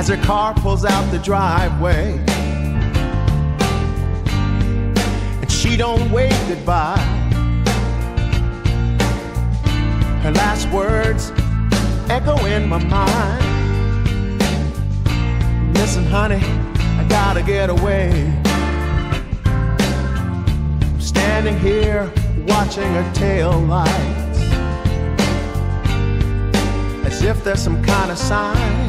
as her car pulls out the driveway, and she don't wave goodbye. Her last words echo in my mind. Listen, honey, I gotta get away. I'm standing here watching her tail lights, as if there's some kind of sign,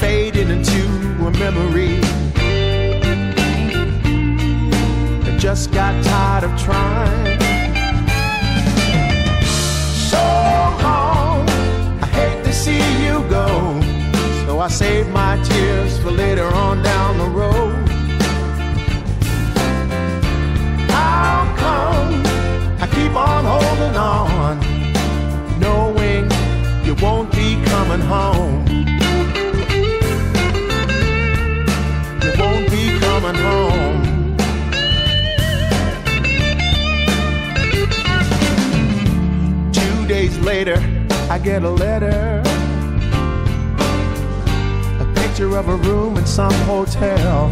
fading into a memory. I just got tired of trying. So long, I hate to see you go, so I save my tears for later on down the road. How come I keep on holding on, knowing you won't be coming home? You won't be coming home. Later, I get a letter, a picture of a room in some hotel,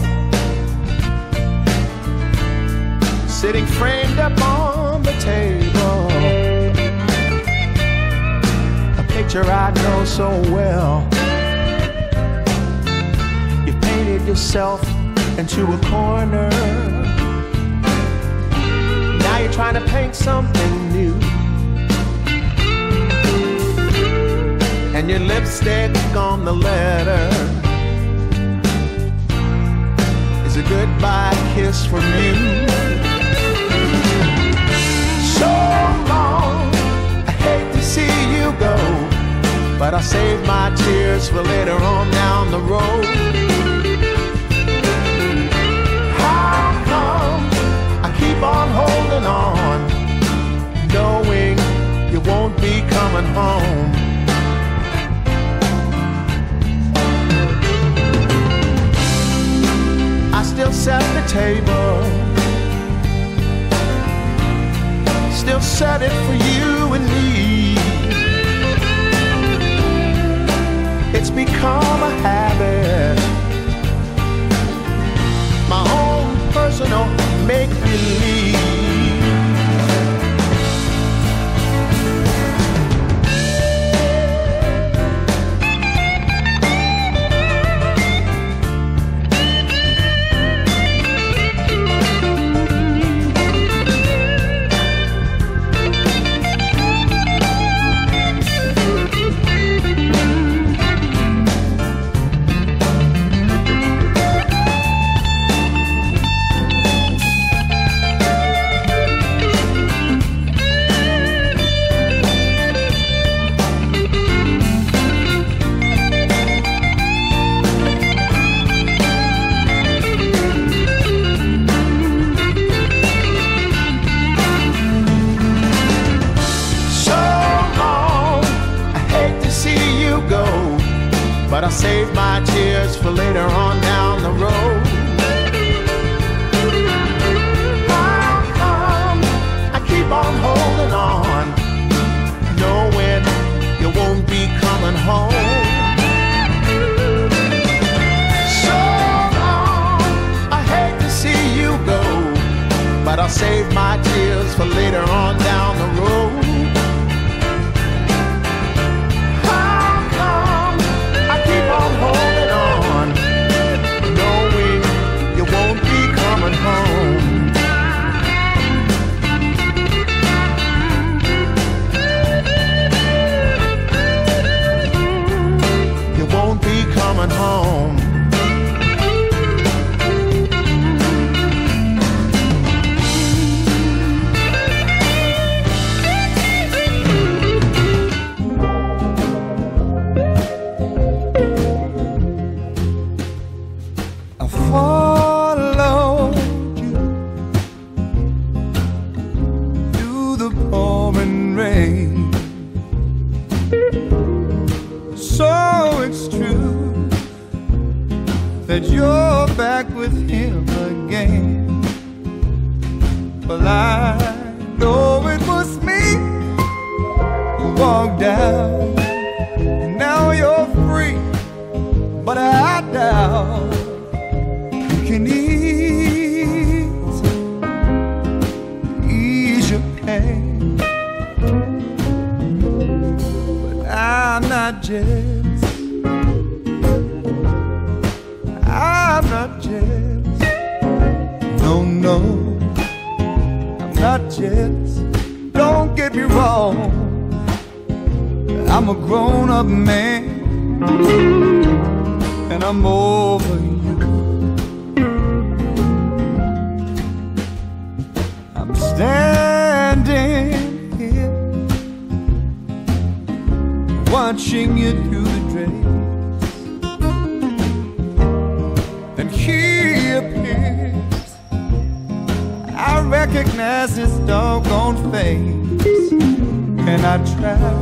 sitting framed up on the table, a picture I know so well. You've painted yourself into a corner, now you're trying to paint something new, and your lipstick on the letter is a goodbye kiss from you. So long, I hate to see you go, but I'll save my tears for later on down the road. How come I keep on holding on, knowing you won't be coming home? Still set the table, still set it for you and me. It's become a habit, my own personal make-believe. But I'll save my tears for later on down the road. How come I keep on holding on, knowing you won't be coming home? So long, I hate to see you go, but I'll save my tears for later on down the road. Down but I doubt you can ease your pain. But I'm not jealous, I'm not jealous. No, no, I'm not jealous. Don't get me wrong, I'm a grown-up man, and I'm over you. I'm standing here, watching you through the drapes, and he appears. I recognize his doggone face, and I try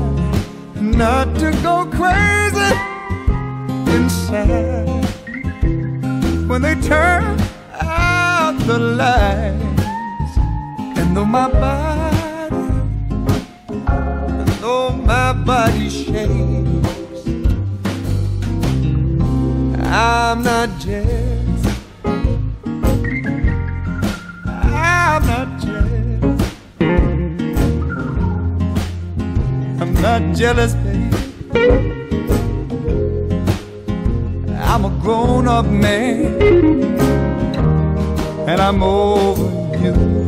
not to go crazy inside when they turn out the lights. And though my body shakes, I'm not jealous, I'm not jealous. I'm not jealous, baby. I'm a grown-up man, and I'm over you.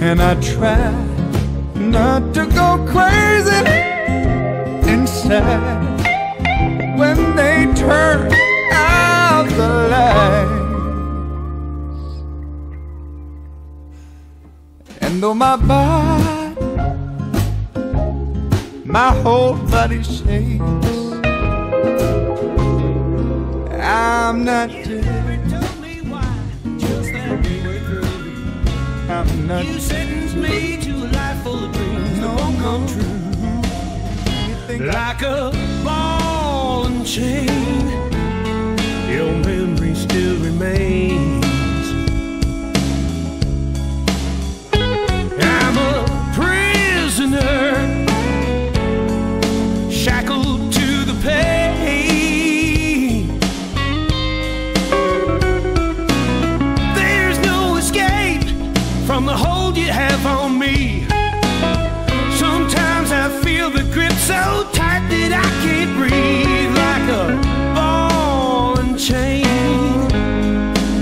And I try not to go crazy inside when they turn out the lights. And though my body, my whole body shakes, I'm not dead. I'm not. You sentenced me to a life full of dreams that won't come true. Like a ball and chain, your memory still remains. I'm a prisoner, shackled to the pain. There's no escape from the hold you have on me. Sometimes I feel the grip so tight that I can't breathe. Like a ball and chain,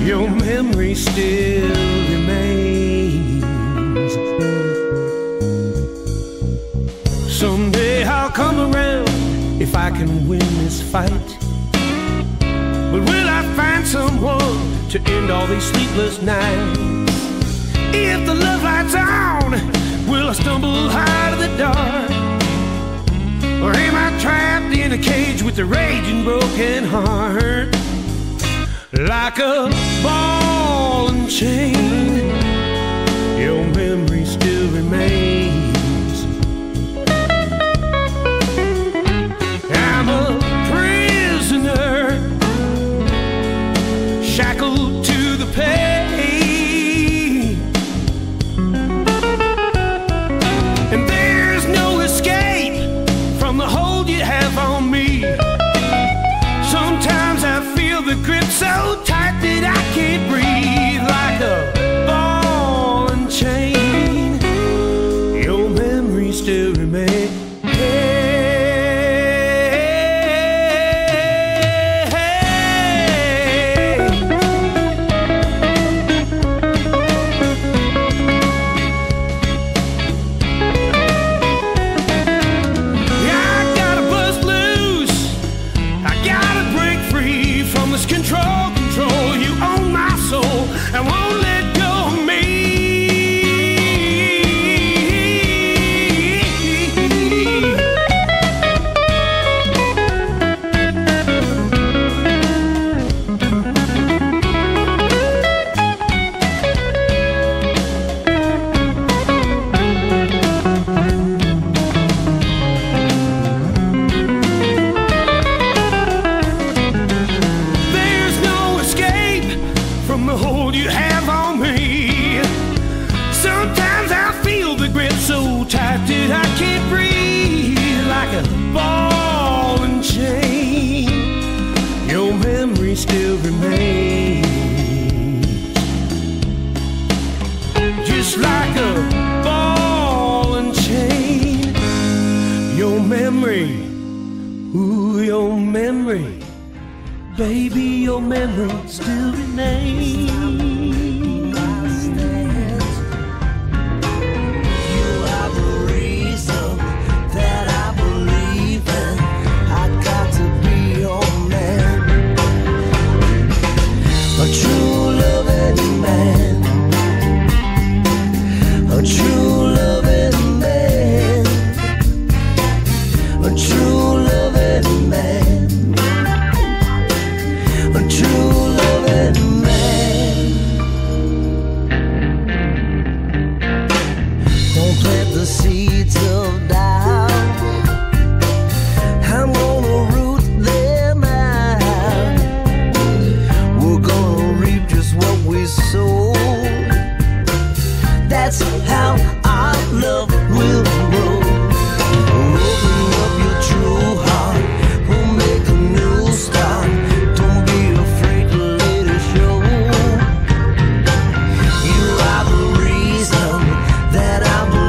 your memory still remains. Someday I'll come around if I can win this fight. But will I find someone to end all these sleepless nights? If the love light's on, will I stumble out of the dark? Or am I trapped in a cage with a raging broken heart? Like a ball and chain, your memory still remains. I'm a prisoner, shackled to the pain. The grip so tight that I can't breathe. Like a ball and chain, your memory still remains. Control, you own my soul and won't let go of me. Your memory, ooh, your memory, baby, your memory still remains. You are the reason that I believe in. I got to be your man, a true loving man, a true loving man, a true loving man. Seeds of doubt, I'm gonna root them out. We're gonna reap just what we sow. That's how our love will grow. Open up your true heart, we'll make a new start. Don't be afraid to let it show. You are the reason that I believe.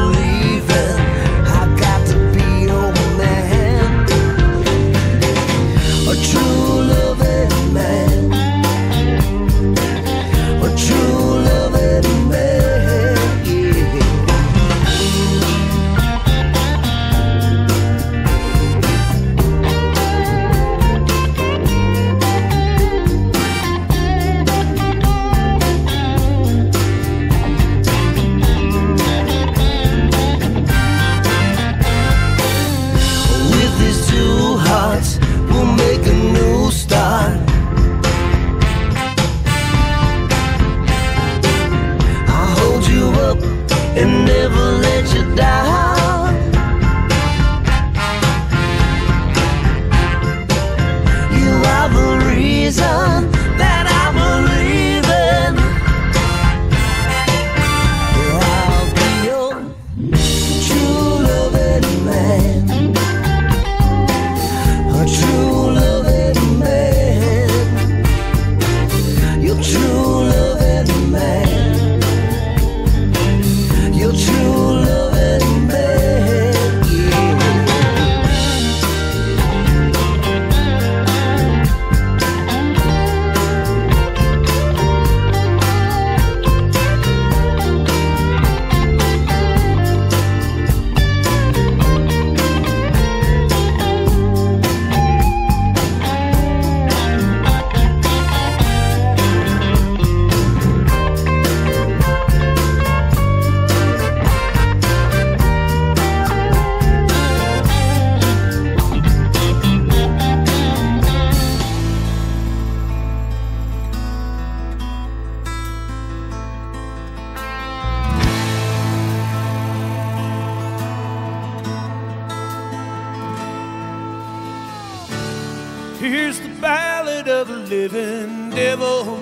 Here's the ballad of a living devil.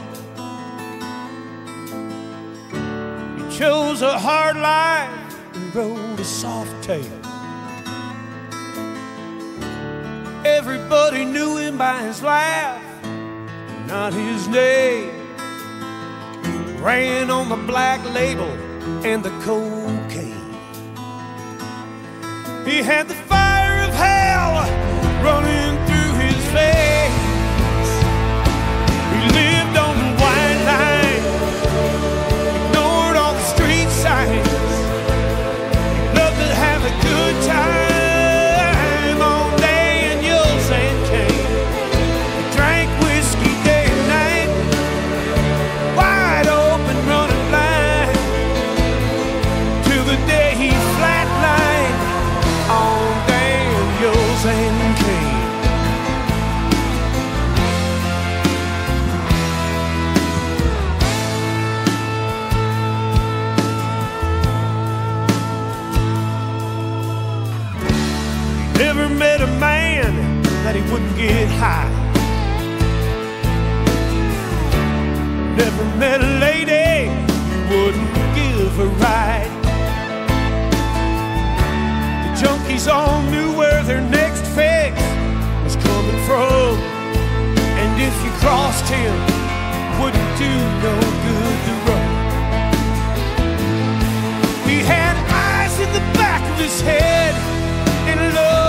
He chose a hard life and wrote a soft tale. Everybody knew him by his laugh, not his name. Ran on the black label and the cocaine. He had the fire of hell running through. He lived on the white line, ignored all the street signs. He loved to have a good time all day in yours and cane. He drank whiskey day and night, wide open, running blind, till the day he flatlined all day in yours and cane. Never met a man that he wouldn't get high. Never met a lady he wouldn't give a ride. The junkies all knew where their next fix was coming from, and if you crossed him, wouldn't do no good to run. He had eyes in the back of his head and love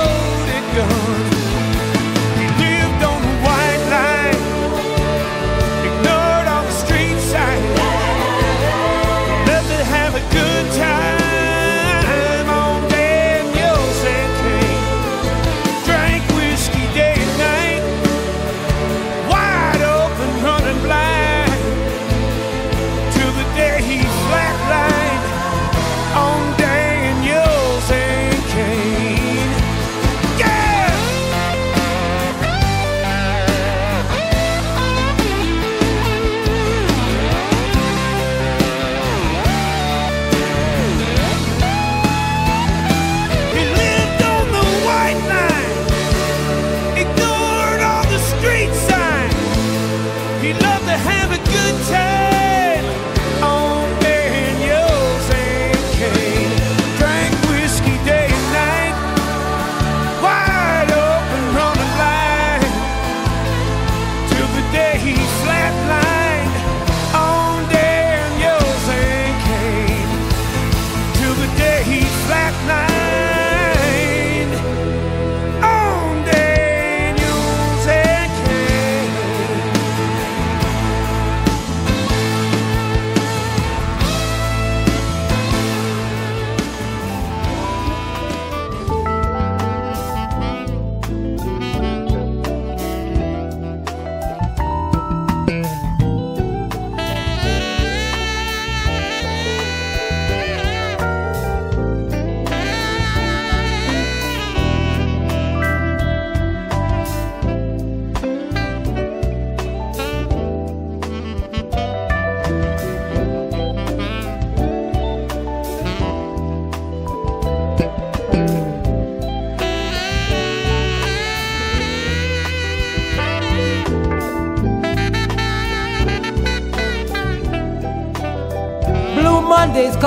is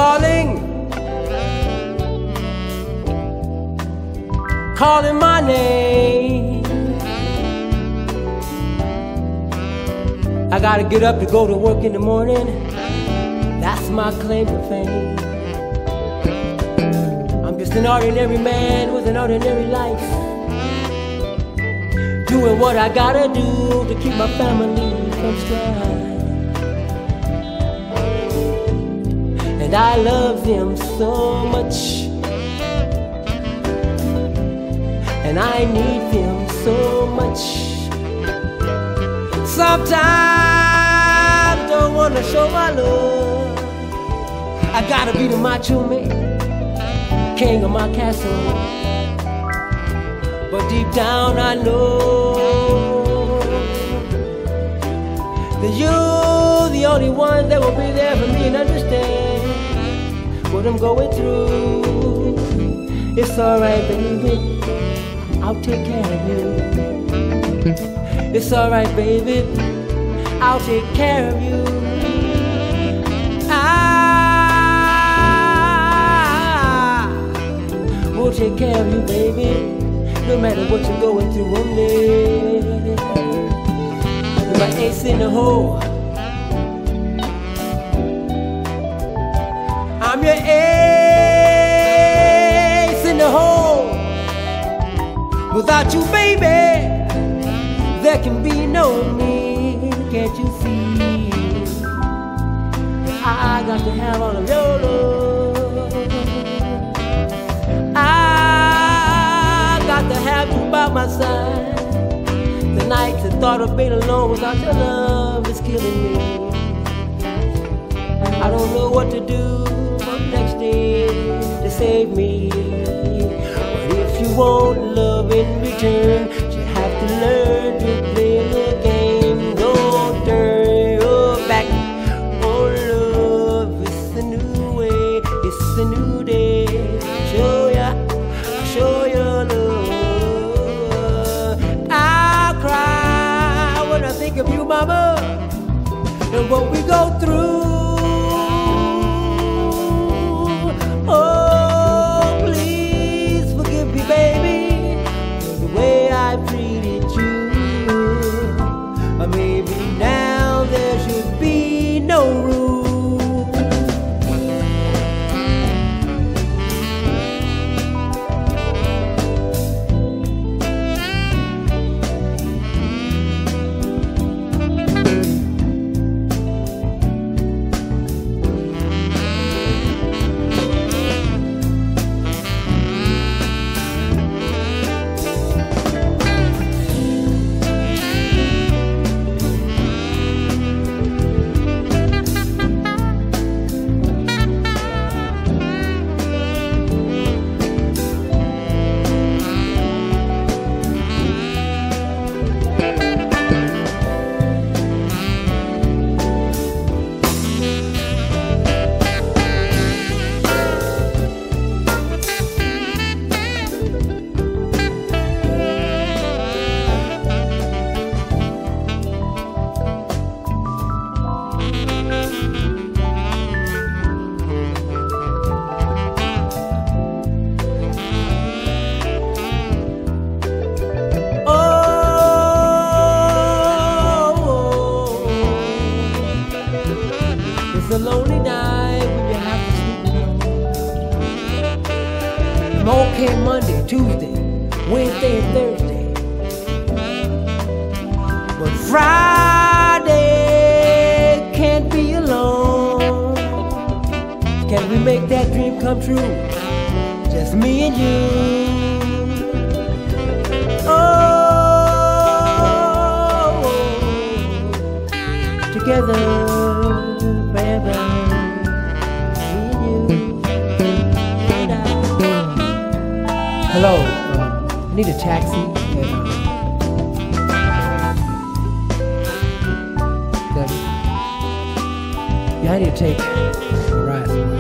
calling my name. I gotta get up to go to work in the morning. That's my claim to fame. I'm just an ordinary man with an ordinary life, doing what I gotta do to keep my family from strife. And I love him so much, and I need him so much. Sometimes don't wanna show my love. I gotta be the macho man, king of my castle. But deep down I know that you're the only one that will be there for me and understand what I'm going through. It's alright, baby, I'll take care of you. It's alright, baby, I'll take care of you. I will take care of you, baby. No matter what you're going through, I'm there. You're my ace in the hole. I'm your ace in the hole. Without you, baby, there can be no me. Can't you see? I got to have all of your love. By my side, the nights and thought of being alone without your love is killing me. I don't know what to do for next day to save me. But if you want love in return, you have to learn to play the game. Don't turn your back. Oh, love, it's a new way, it's a new day. Show ya love. Of you, mama, and what we go through. Oh, please forgive me, baby, for the way I treated you. Or maybe now there should be no room. It's a lonely night when you have to sleep alone. I'm okay Monday, Tuesday, Wednesday, and Thursday, but Friday can't be alone. Can we make that dream come true? Just me and you. Oh, together. Forever, you and I. Hello, need a taxi? Yeah, I need to take a ride somewhere.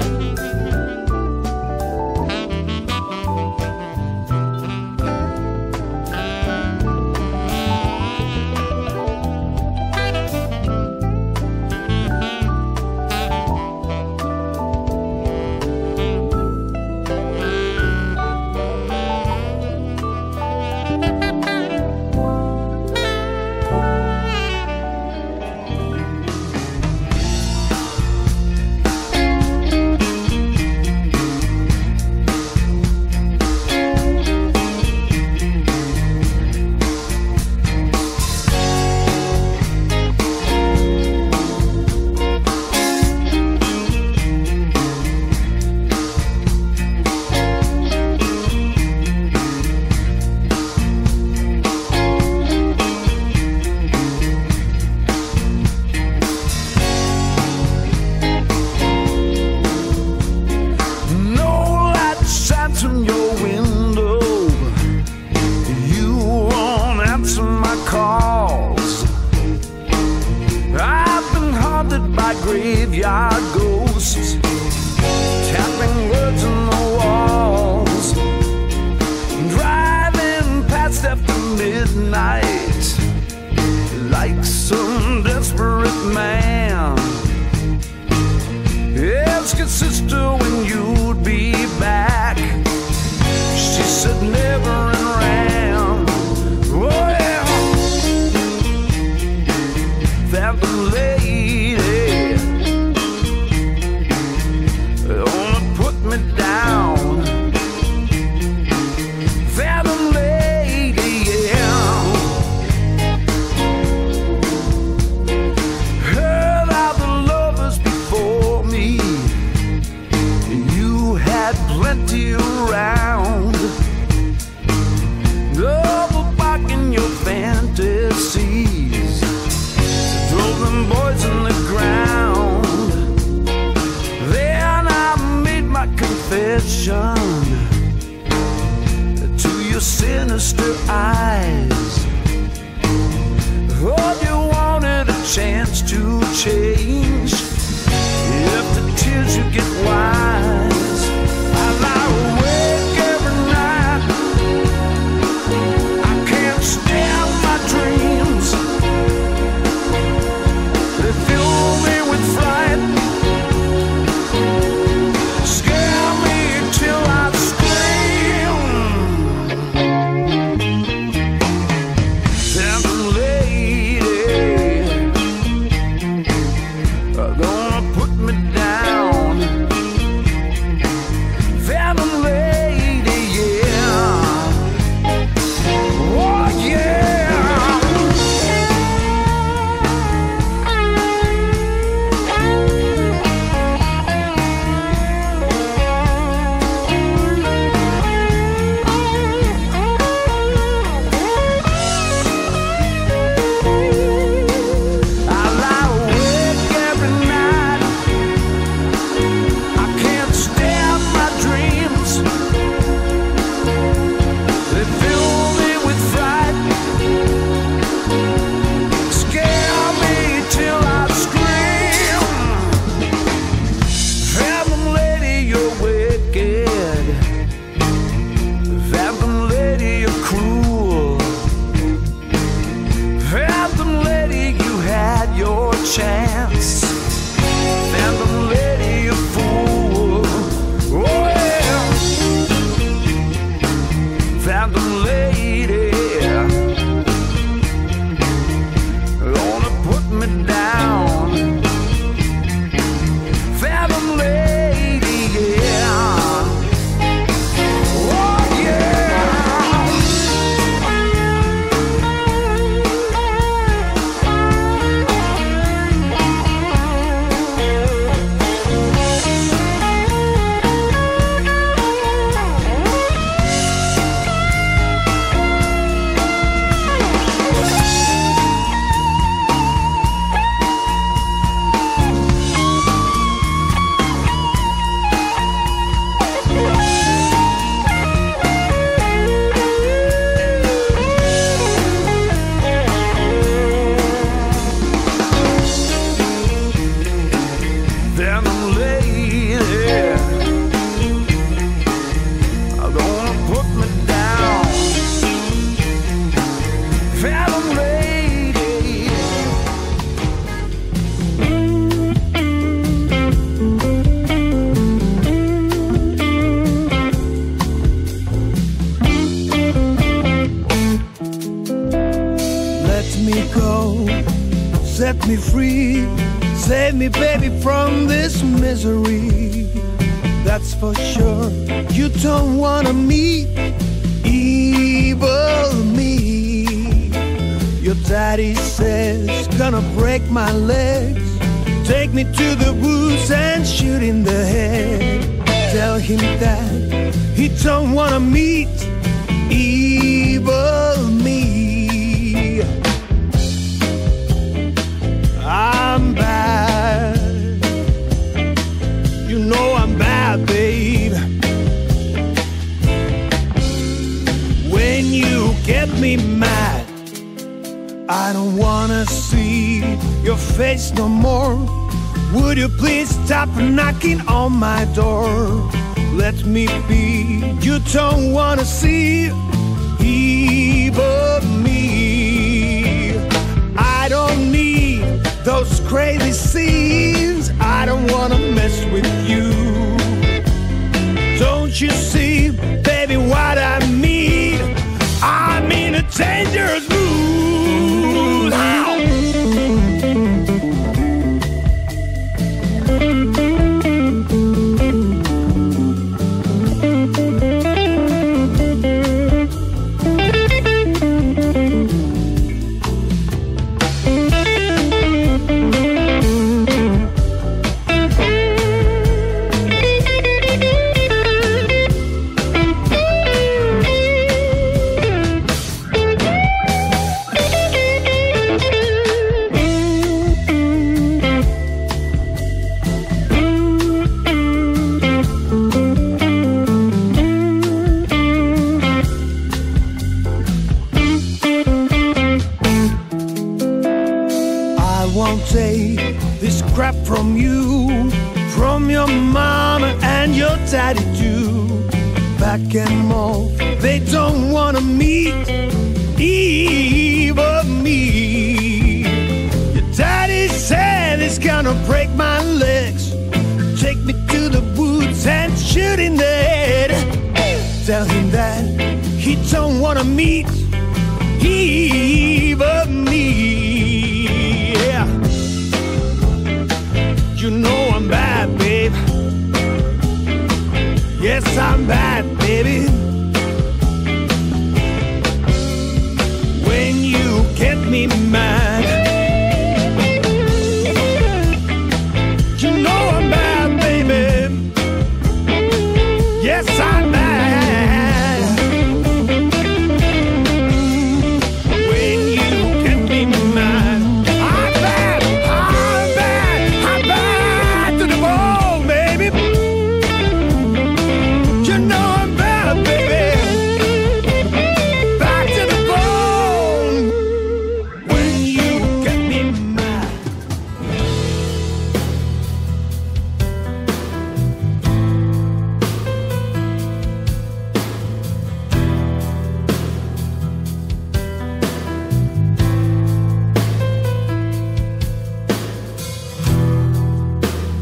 midnight, like some desperate man. Ask your sister when you'd be back. She said never and ran. Oh yeah, that lady gonna put me down. Plenty around, double back in your fantasies, throw them boys in the ground. Then I made my confession to your sinister eyes. Oh, you wanted a chance to change. If the tears you get wise. Chance, phantom lady, a fool. Oh yeah, phantom lady, gonna put me down. Phantom lady. Set me free, save me baby from this misery. That's for sure, you don't wanna meet evil me. Your daddy says, gonna break my legs, take me to the woods and shoot in the head. Tell him that he don't wanna meet evil me. I'm bad, you know I'm bad, babe. When you get me mad, I don't wanna see your face no more. Would you please stop knocking on my door? Let me be, you don't wanna see evil. crap from you, from your mama and your daddy too. Back and more, they don't want to meet either me. Your daddy said it's gonna break my legs, take me to the woods and shoot in the head. Tell him that he don't want to meet either me. Yeah. You know I'm bad, babe. Yes, I'm bad, baby. When you get me mad, you know I'm bad, baby. Yes, I'm bad. When you get me mad, I'm bad, I'm bad, I'm bad to the bone, baby. You know I'm bad, baby. Back to the bone. When you get me mad,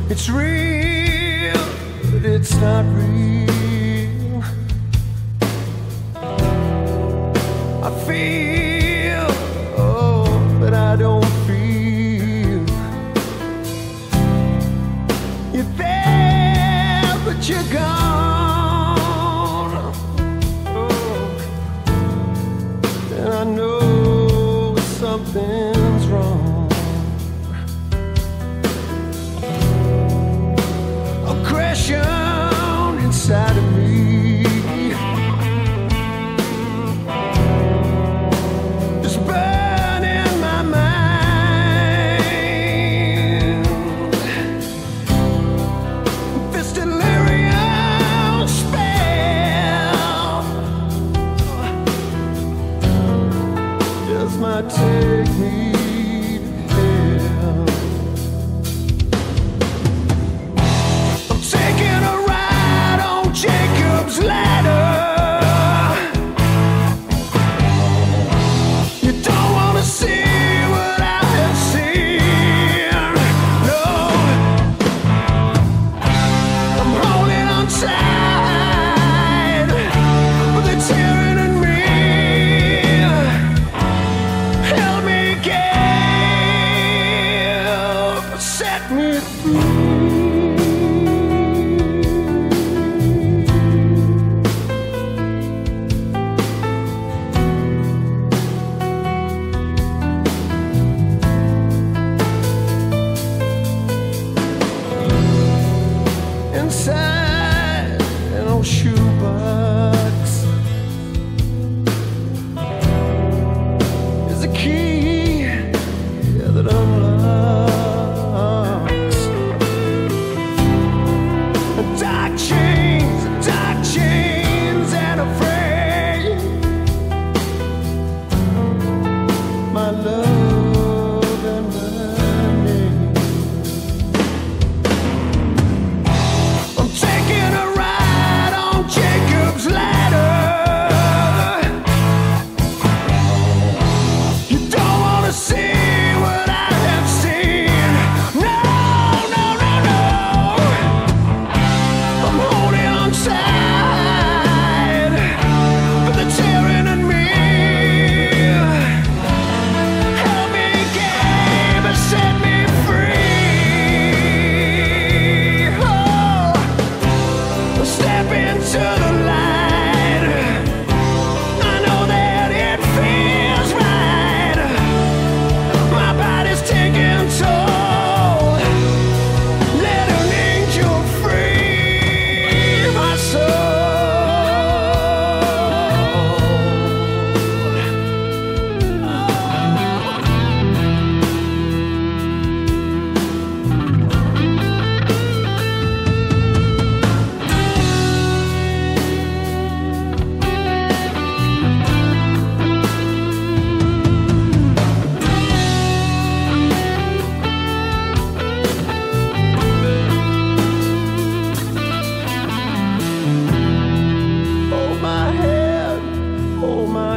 it's real, but it's not real. I feel, oh, but I don't feel. You're there, but you're gone. Oh, and I know something's wrong. A question inside of me. Might take me to hell. I'm taking a ride on Jacob's ladder. You don't want to see what I have seen. No, I'm holding on tight, but they're tearing at me. Help me get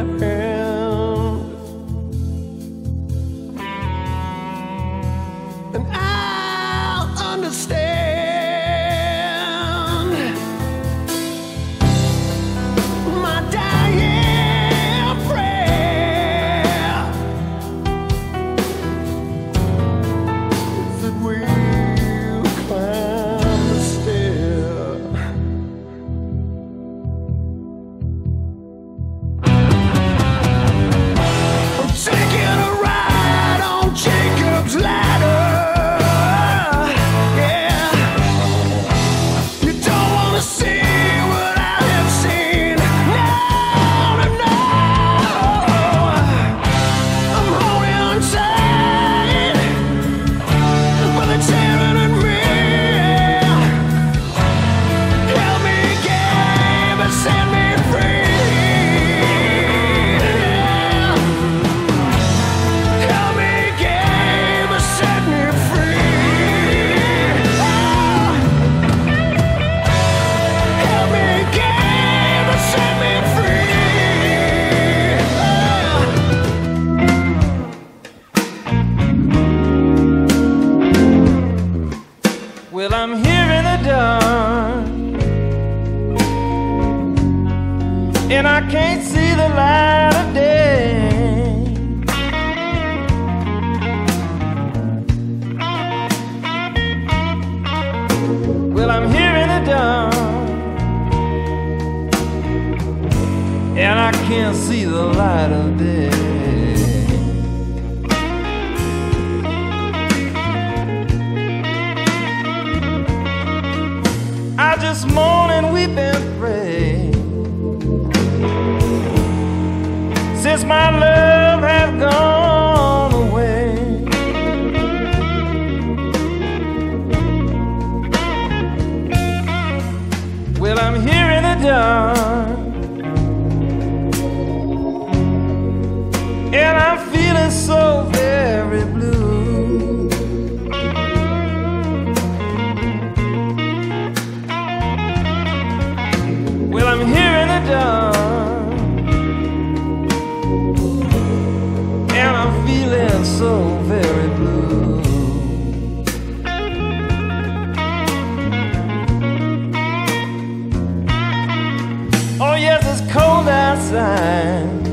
my hand, and I'll understand. My dying prayer is that we'll climb the stair. Well, I'm here in the dark, and I can't see the light of day. Well, I'm here in the dark, and I can't see the light of day. This morning we've been praying since my love have gone away. Well, I'm here in the dark, and I'm feeling so very blue. I'm here in the dark, and I'm feeling so very blue. Oh yes, it's cold outside,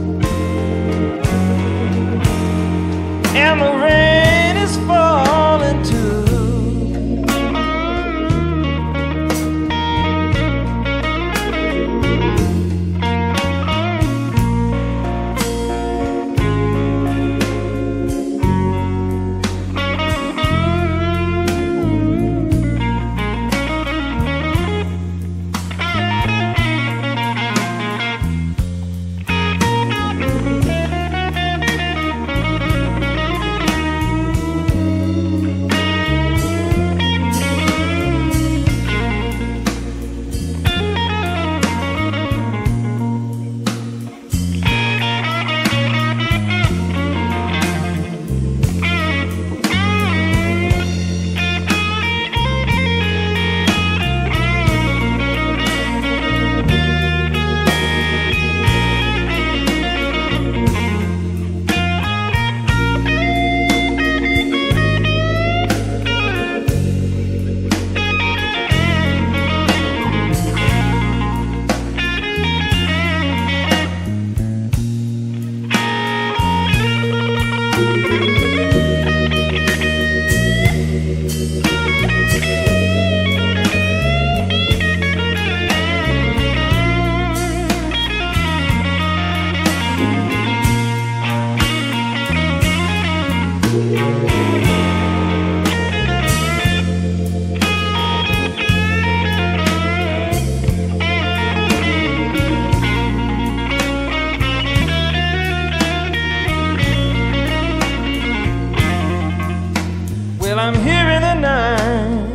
and the rain is falling too. I'm here in the night,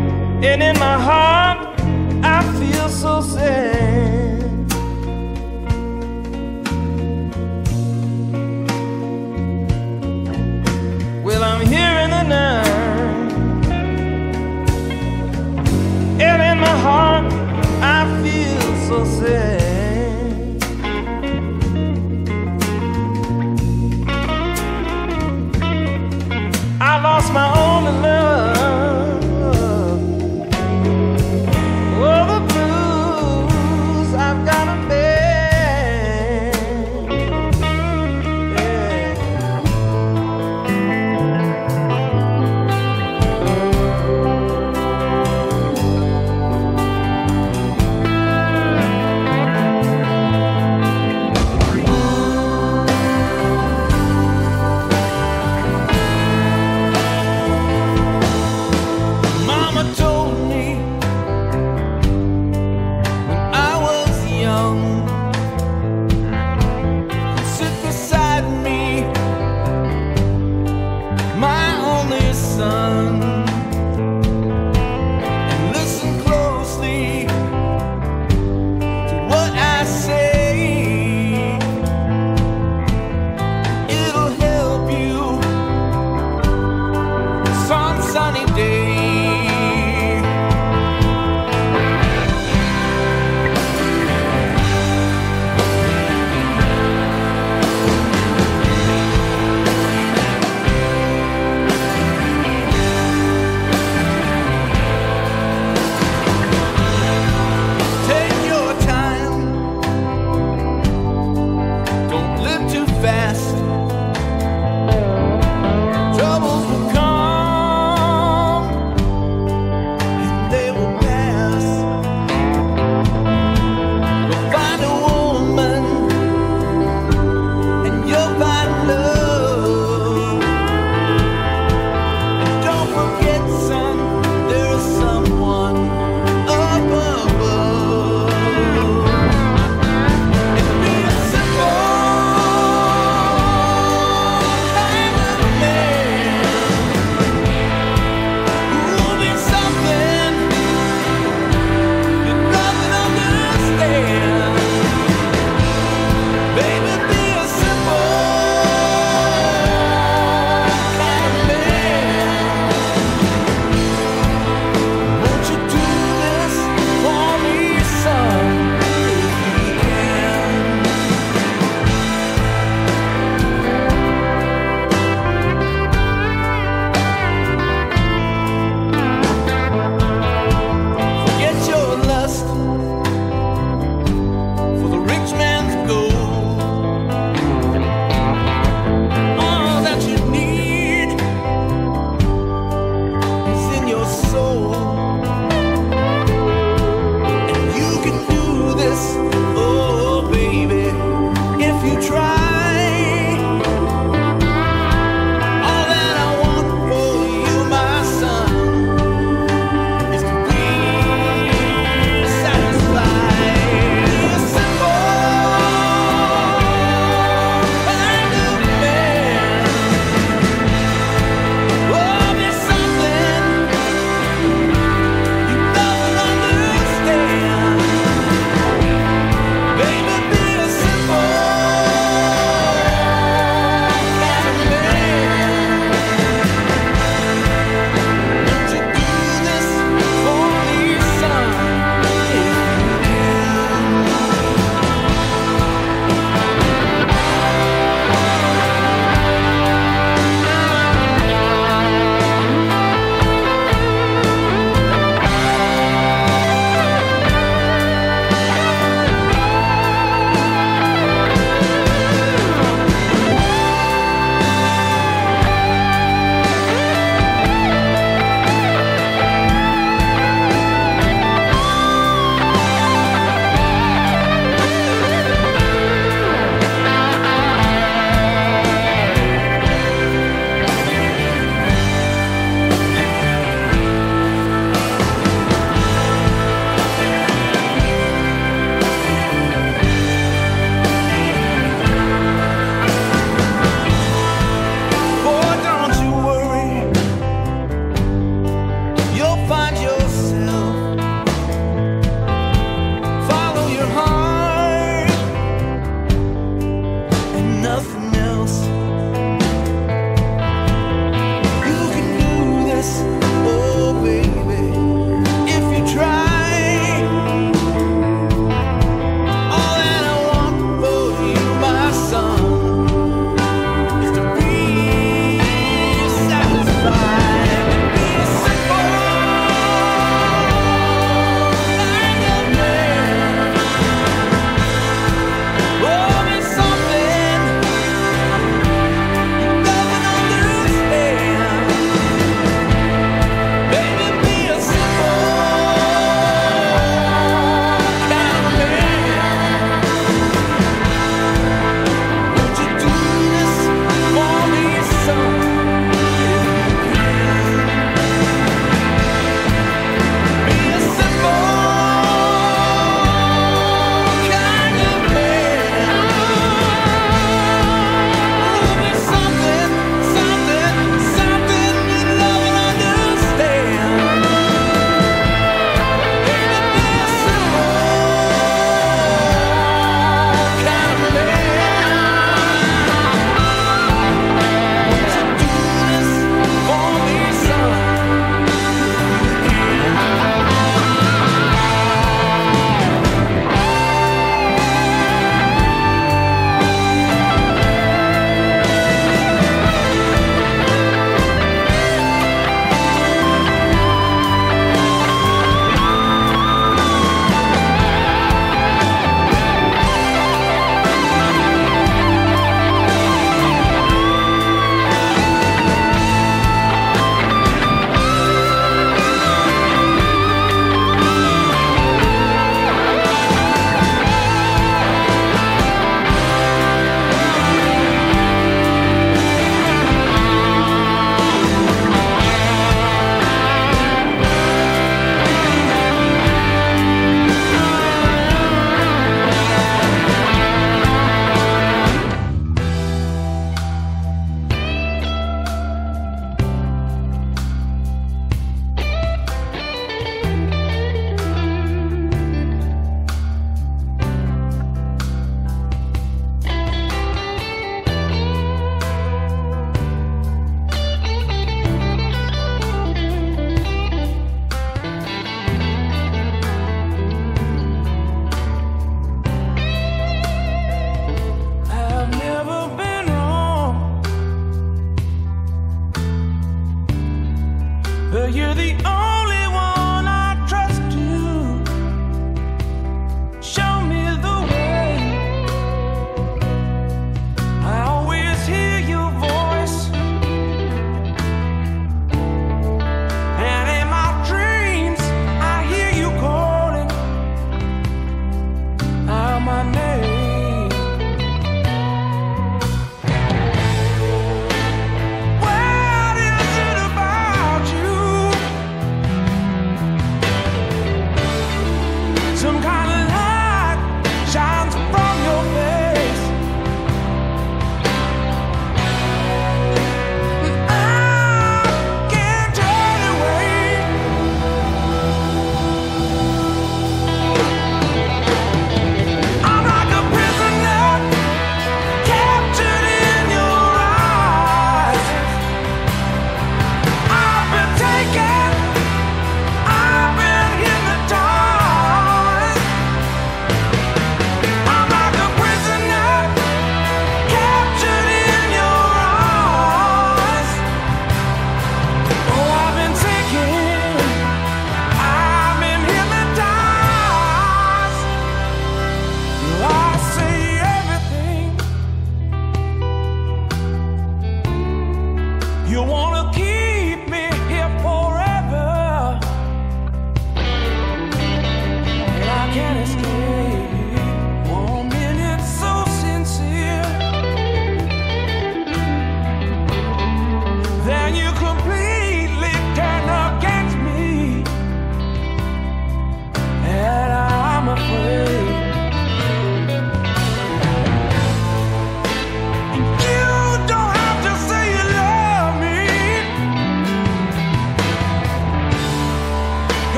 and in my heart I feel so sad. Well, I'm here in the night, and in my heart I feel so sad.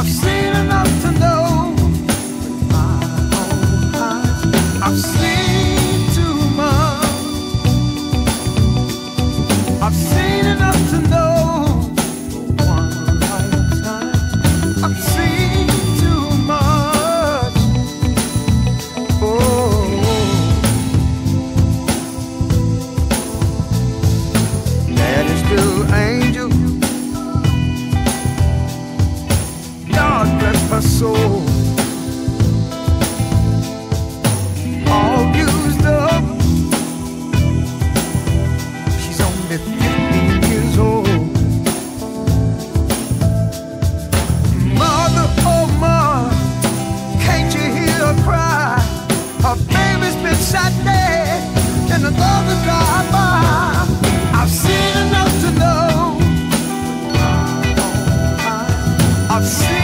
I've seen enough to know with my own eyes. I've seen too much. I've seen enough to know. Soul all used up. She's only 15 years old. Mother, oh mom, can't you hear her cry? Her baby's been shot dead and the lovers drive by. I've seen enough to know. I've seen.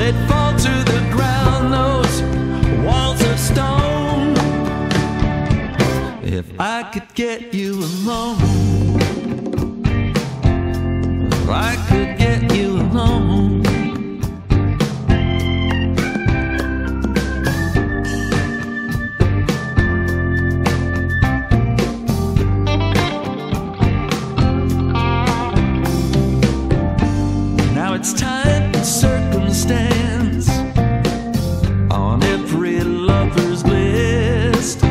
It fall to the ground. I could get you alone. I could get you alone. Now it's time and circumstance on every lover's list.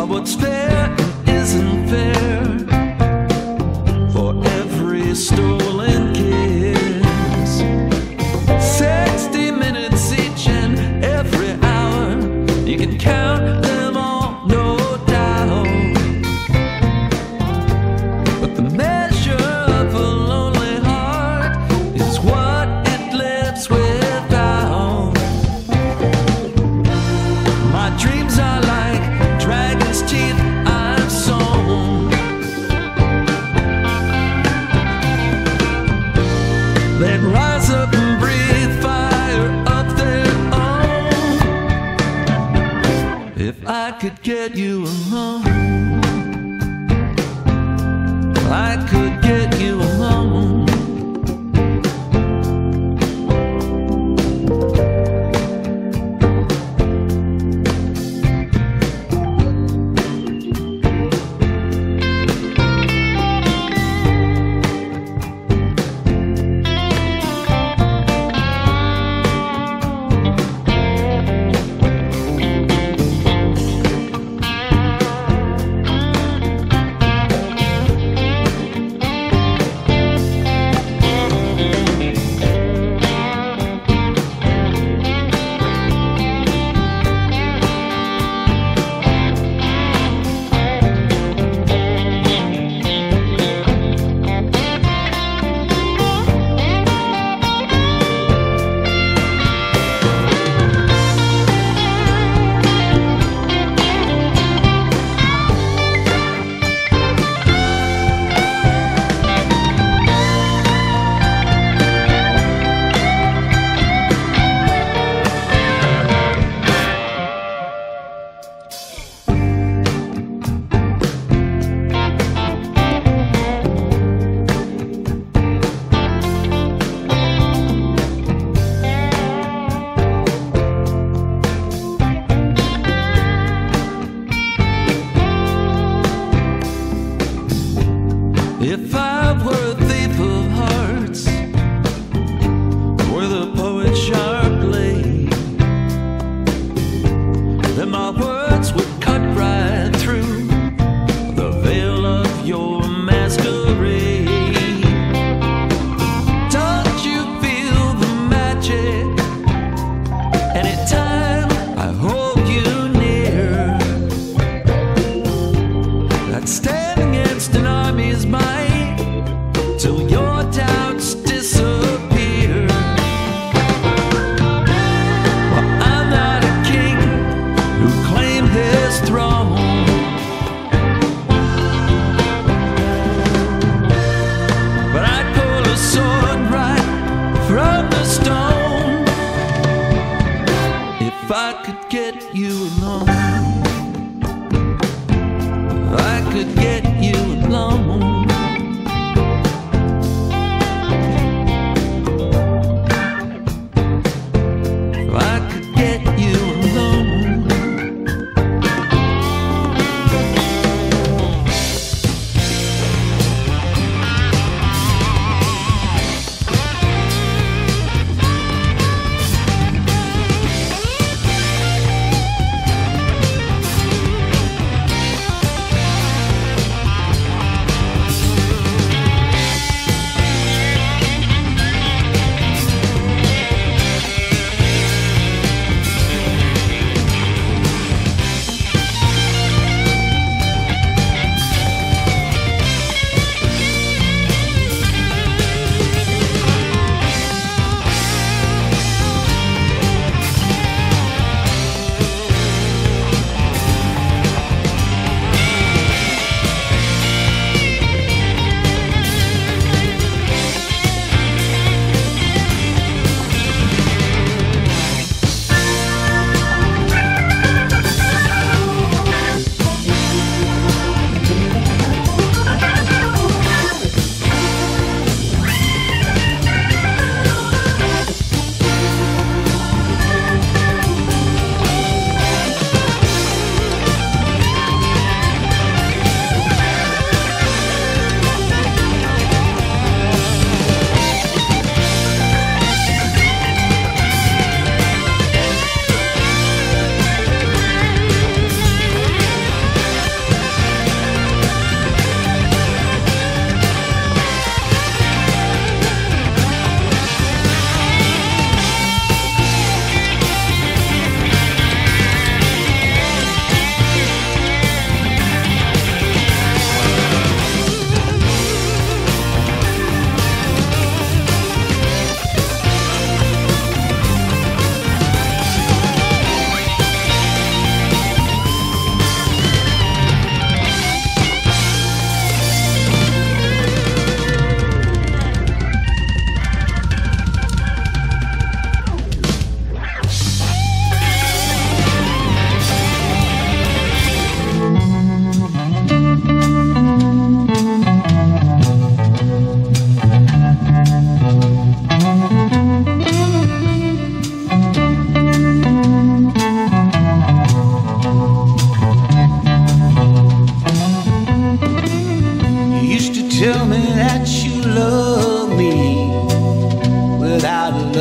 Of what's fair and isn't fair for every stolen kiss. 60 minutes each and every hour, you can count them all, no doubt. But the measure of a lonely heart is what it lives without. My dreams are like dragon's teeth I've sown.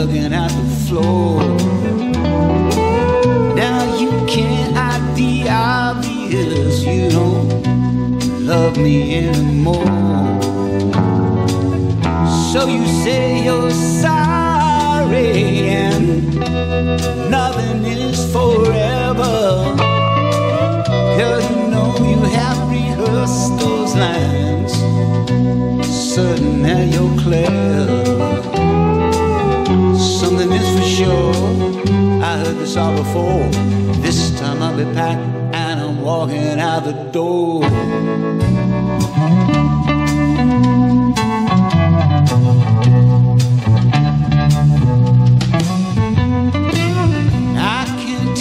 looking at the floor. Now you can't hide the obvious. You don't love me anymore. So you say you're sorry and nothing is forever, 'cause you know you have rehearsed those lines, certain that you're clever. Something is for sure, I heard this all before. This time I'll be packed and I'm walking out the door.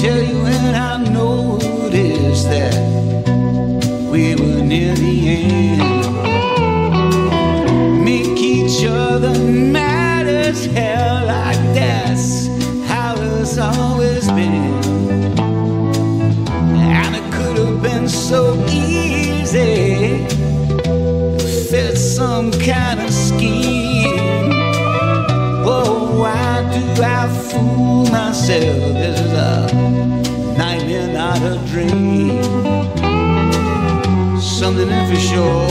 Tell you, and I noticed that we were near the end. Make each other mad as hell, like that's how it's always been. And it could have been so easy, fit some kind of scheme. Oh, why do I fool myself? This is a nightmare, not a dream. Something in for sure,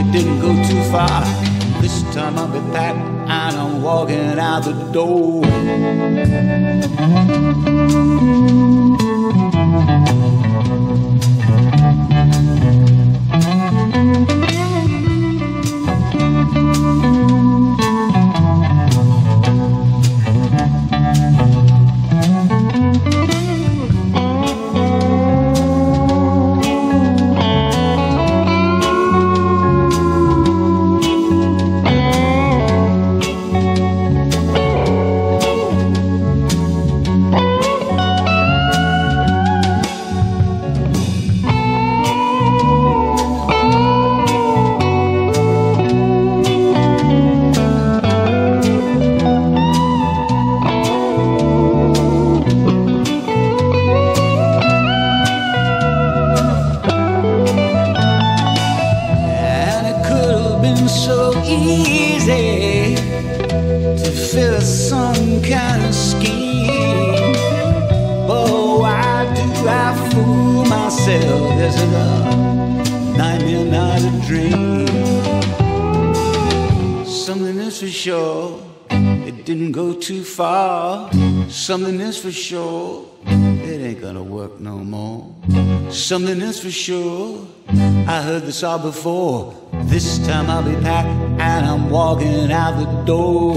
it didn't go too far. This time I'll be back and I'm walking out the door. Something is for sure, it ain't gonna work no more. Something is for sure, I heard this all before. This time I'll be packed and I'm walking out the door.